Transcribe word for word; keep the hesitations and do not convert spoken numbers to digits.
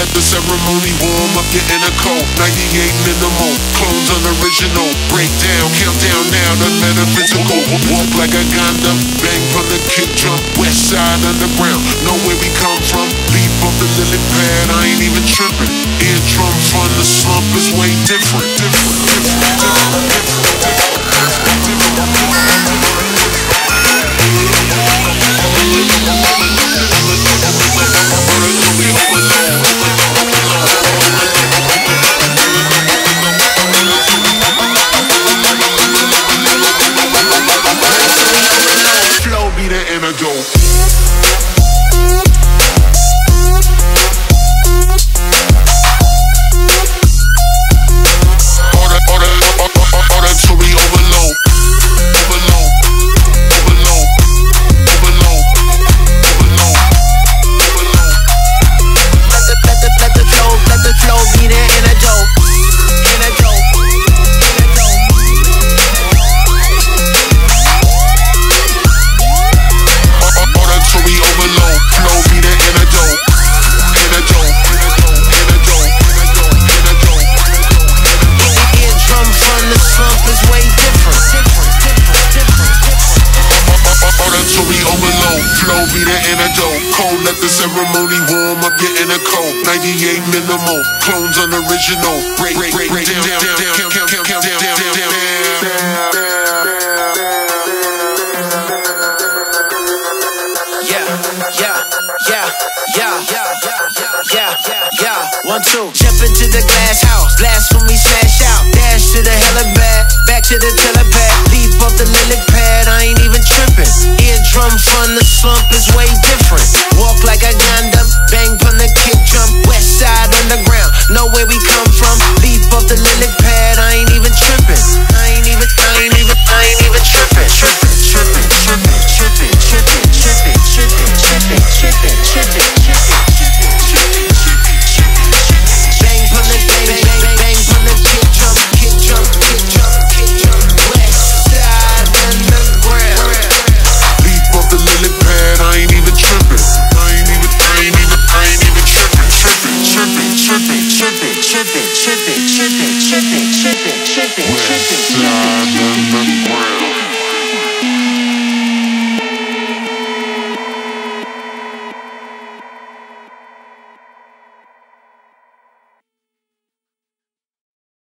Let the ceremony warm up your inner coat. ninety-eight minimal, clones unoriginal. Break down, count down now, the metaphysical. Walk like a Gundam, bang from the kick jump. West side underground, know where we come from. Leap off the lily pad, I ain't even tripping. Eardrum fun, the slump is way different. Different, different, different, different, different, different, different, different, different. Flow be the antidote. Flow be the antidote. Cold, let the ceremony warm up your inner coat. ninety-eight minimal, clones unoriginal. Break, break, break, break down, down, down, down, count, count, count, count, down, down, down, down. Yeah, yeah, yeah, yeah, yeah, yeah, yeah. One, two. Jump into the glass house, blasphemy smash out. Dash to the hella bad, back to the telepath. Leap off the lily pad, I ain't even tripping. Drum fun, the slump is way different.